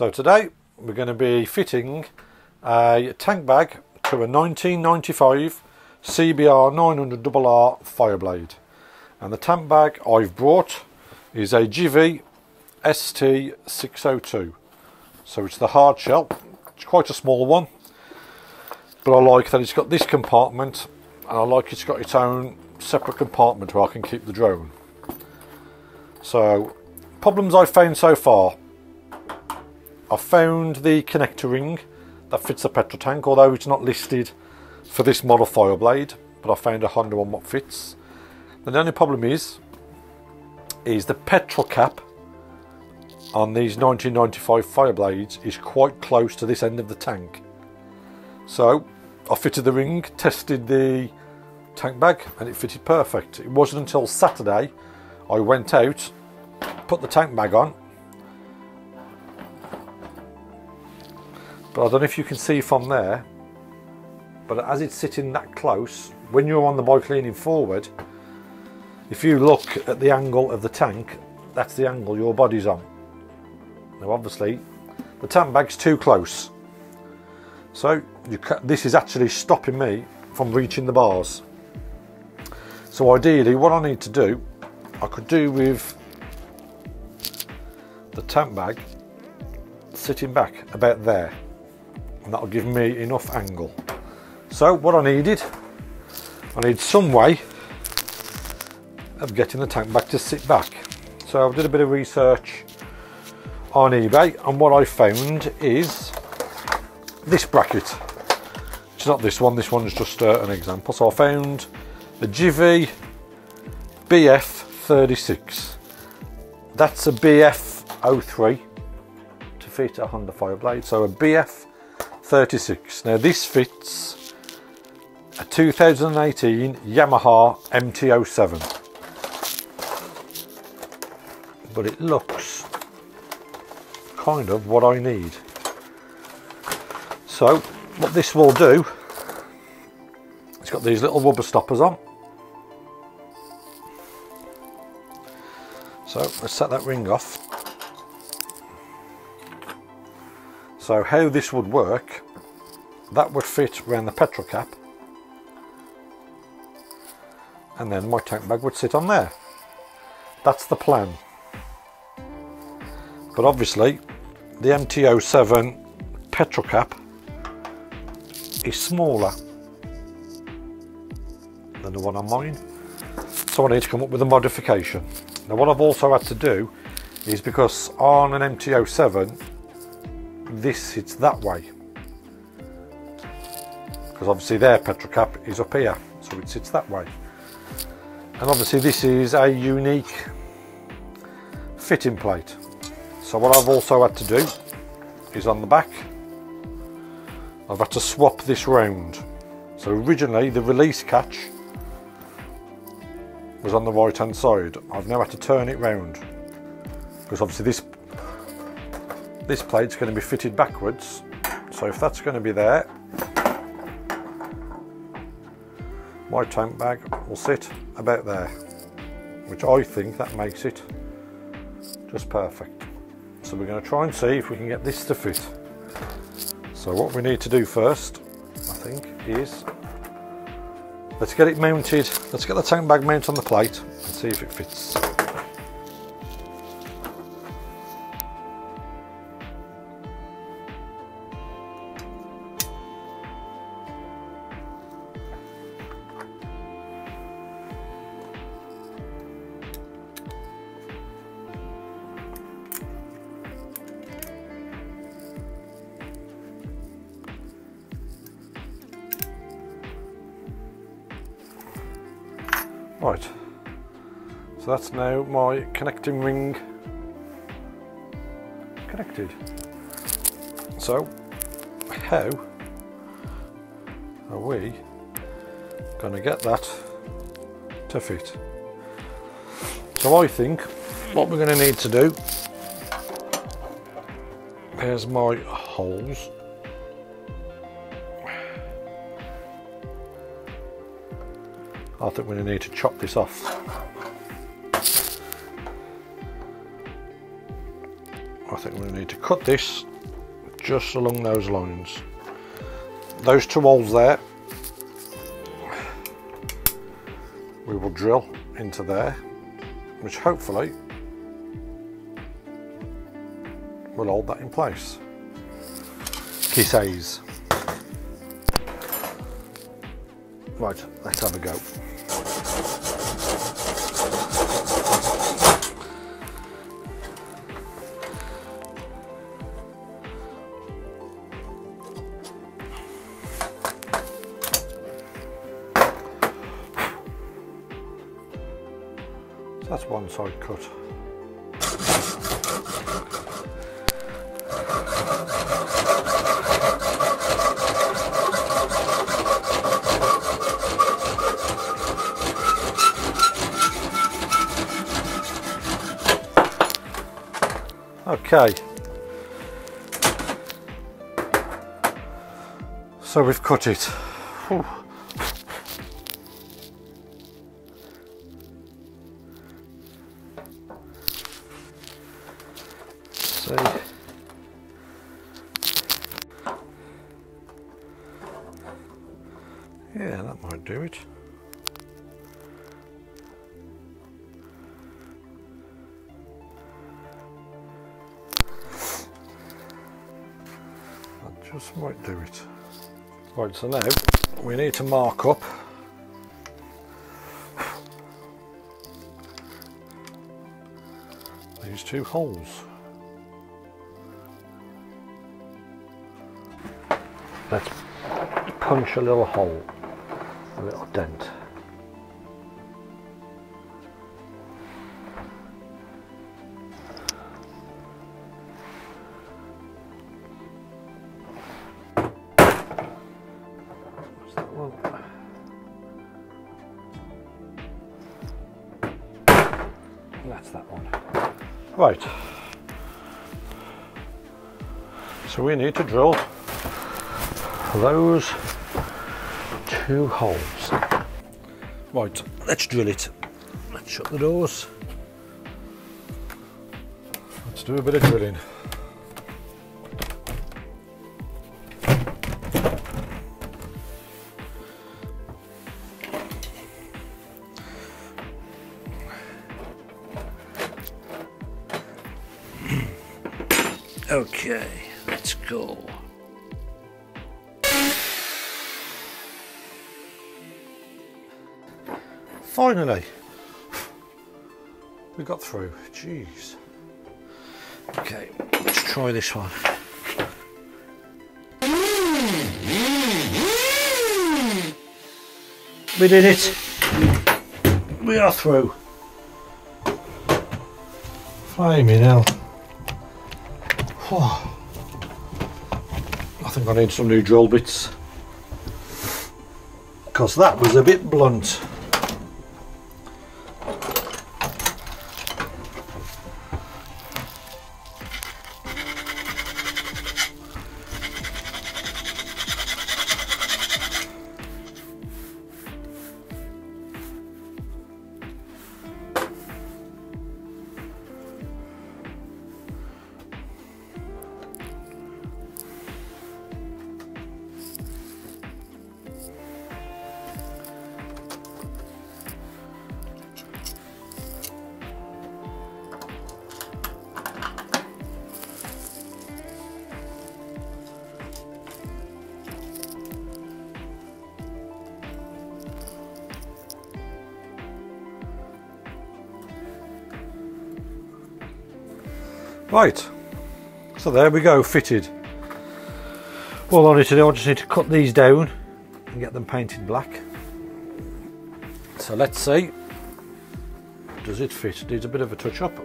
So today we're going to be fitting a tank bag to a 1995 CBR900RR Fireblade, and the tank bag I've brought is a Givi ST602. So it's the hard shell. It's quite a small one, but I like that it's got this compartment, and I like it's got its own separate compartment where I can keep the drone. So problems I've found so far: I've found the connector ring that fits the petrol tank, although it's not listed for this model Fireblade, but I found a Honda one that fits. And the only problem is the petrol cap on these 1995 Fireblades is quite close to this end of the tank. So I fitted the ring, tested the tank bag, and it fitted perfect. It wasn't until Saturday I went out, put the tank bag on, but I don't know if you can see from there, but as it's sitting that close, when you're on the bike leaning forward, if you look at the angle of the tank, that's the angle your body's on. Now obviously the tank bag's too close, so this is actually stopping me from reaching the bars. So ideally what I need to do, I could do with the tank bag sitting back about there, and that'll give me enough angle. So what I need some way of getting the tank bag to sit back. So I did a bit of research on eBay, and what I found is this bracket. It's not this one, this one's just an example. So I found the Givi BF36. That's a BF03 to fit a Honda Fireblade, so a BF36. Now this fits a 2018 Yamaha MT-07, but it looks kind of what I need. So what this will do, it's got these little rubber stoppers on. So let's set that ring off. So how this would work, that would fit around the petrol cap, and then my tank bag would sit on there. That's the plan. But obviously the MT-07 petrol cap is smaller than the one on mine, so I need to come up with a modification. Now what I've also had to do is, because on an MT-07 this sits that way, because obviously their petrol cap is up here, so it sits that way, and obviously this is a unique fitting plate. So what I've also had to do is, on the back I've had to swap this round. So originally the release catch was on the right hand side. I've now had to turn it round, because obviously this plate's going to be fitted backwards. So if that's going to be there, my tank bag will sit about there, which I think that makes it just perfect. So we're going to try and see if we can get this to fit. So what we need to do first, I think, is let's get it mounted. Let's get the tank bag mounted on the plate and see if it fits. Right, so that's now my connecting ring connected. So how are we going to get that to fit? So I think what we're going to need to do, there's my holes. I think we're going to need to chop this off. I think we're going to need to cut this just along those lines. Those two holes there, we will drill into there, which hopefully will hold that in place. Kisses. Right, let's have a go. That's one side cut. Okay. So we've cut it. Whew. Yeah, that might do it. That just might do it. Right, so now we need to mark up these two holes. Let's punch a little hole, a little dent. What's that one? That's that one. Right. So we need to drill those two holes. Right, let's drill it. Let's shut the doors. Let's do a bit of drilling. Okay, let's go. Finally, we got through. Jeez. Okay, let's try this one. We did it. We are through. Flaming hell. Oh. I think I need some new drill bits, because that was a bit blunt. Right, so there we go, fitted. All I need to do, I just need to cut these down and get them painted black. So let's see, does it fit? Needs a bit of a touch up.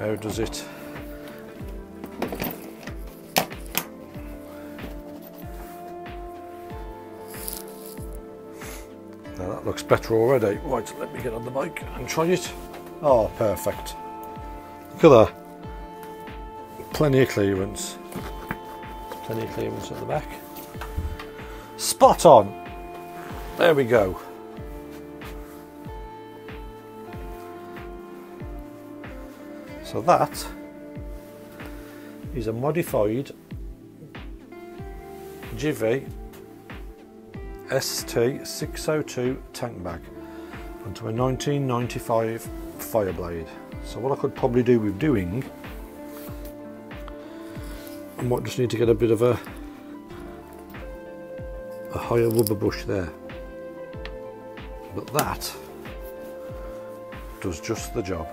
How does it? Looks better already. Right, let me get on the bike and try it. Oh, perfect. Look at that. Plenty of clearance. Plenty of clearance at the back. Spot on. There we go. So that is a modified Givi ST602 tank bag onto a 1995 Fireblade. So what I could probably do with doing, I might just need to get a bit of a higher rubber bush there, but that does just the job.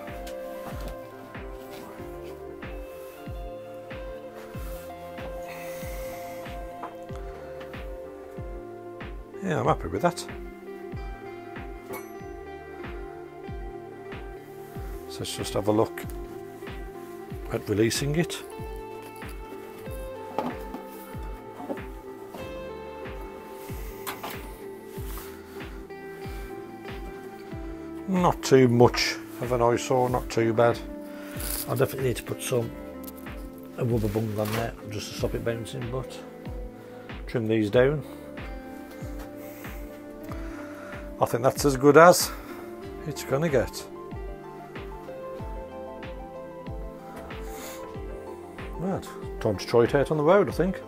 Yeah, I'm happy with that. So let's just have a look at releasing it. Not too much of an eyesore, not too bad. I definitely need to put a rubber bung on there just to stop it bouncing, but trim these down. I think that's as good as it's going to get. Right, time to try it out on the road, I think.